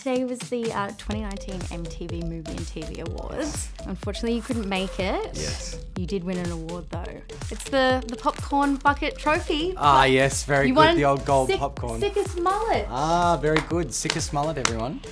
today was the 2019 MTV Movie and TV Awards. Unfortunately, you couldn't make it. Yes. You did win an award though. It's the popcorn bucket trophy. Ah, yes, very you good. Won the old gold popcorn. Sickest mullet. Ah, very good. Sickest mullet, everyone.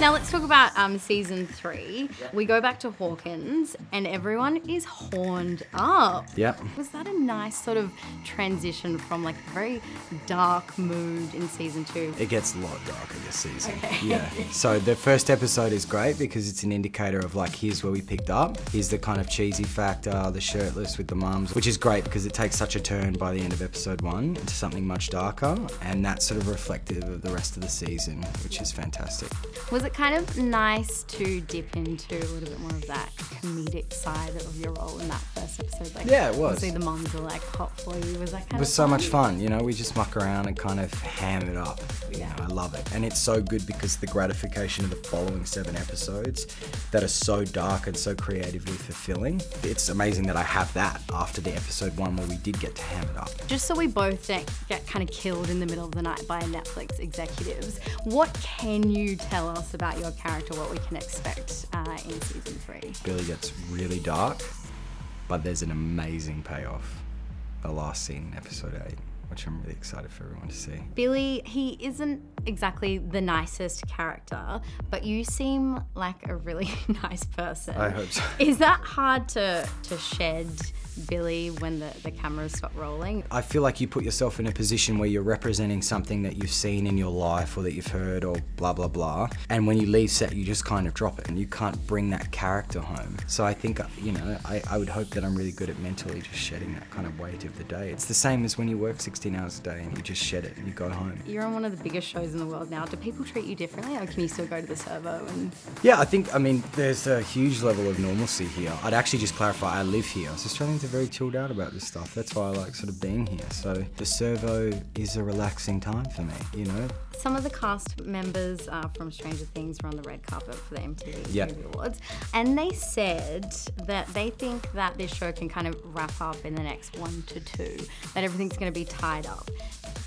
Now let's talk about season 3. Yep. We go back to Hawkins and everyone is horned up. Yep. Was that a nice sort of transition from like a very dark mood in season 2? It gets a lot darker this season. Okay. Yeah. So the first episode is great because it's an indicator of like, here's where we picked up. Here's the kind of cheesy factor, the shirtless with the mums, which is great because it takes such a turn by the end of episode 1 into something much darker. And that's sort of reflective of the rest of the season, which is fantastic. Was it kind of nice to dip into a little bit more of that comedic side of your role in that first episode? Like, yeah, it was. See the mums are like hot for you. Was that kind of? It was so much fun. You know, we just muck around and kind of ham it up. Yeah, I love it, and it's so good because the gratification of the following 7 episodes that are so dark and so creatively fulfilling. It's amazing that I have that after the episode 1 where we did get to ham it up. Just so we both don't get kind of killed in the middle of the night by Netflix executives, what can you tell us about your character, what we can expect in season 3? Billy gets really dark, but there's an amazing payoff. The last scene in episode 8. Which I'm really excited for everyone to see. Billy, he isn't exactly the nicest character, but you seem like a really nice person. I hope so. Is that hard to shed Billy when the cameras stop rolling? I feel like you put yourself in a position where you're representing something that you've seen in your life or that you've heard or blah, blah, blah. And when you leave set, you just kind of drop it and you can't bring that character home. So I think, you know, I would hope that I'm really good at mentally just shedding that kind of weight of the day. It's the same as when you work 16 hours a day and you just shed it and you go home. You're on one of the biggest shows in the world now. Do people treat you differently or can you still go to the servo? And... yeah, I think, I mean, there's a huge level of normalcy here. I'd actually just clarify, I live here. So Australians are very chilled out about this stuff. That's why I like sort of being here. So the servo is a relaxing time for me, you know? Some of the cast members from Stranger Things were on the red carpet for the MTV Movie Awards. And they said that they think that this show can kind of wrap up in the next 1 to 2, that everything's going to be tied up.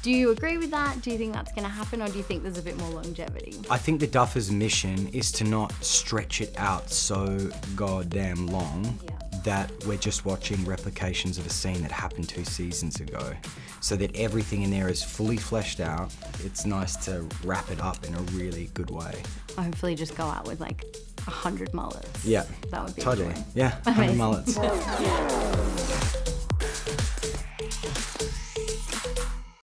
Do you agree with that? Do you think that's going to happen or do you think there's a bit more longevity? I think the Duffer's mission is to not stretch it out so goddamn long that we're just watching replications of a scene that happened 2 seasons ago, so that everything in there is fully fleshed out. It's nice to wrap it up in a really good way. I'll hopefully just go out with like 100 mullets. Yeah, that would be totally. Yeah, 100 mullets.